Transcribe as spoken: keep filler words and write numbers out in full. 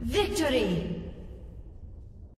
Victory!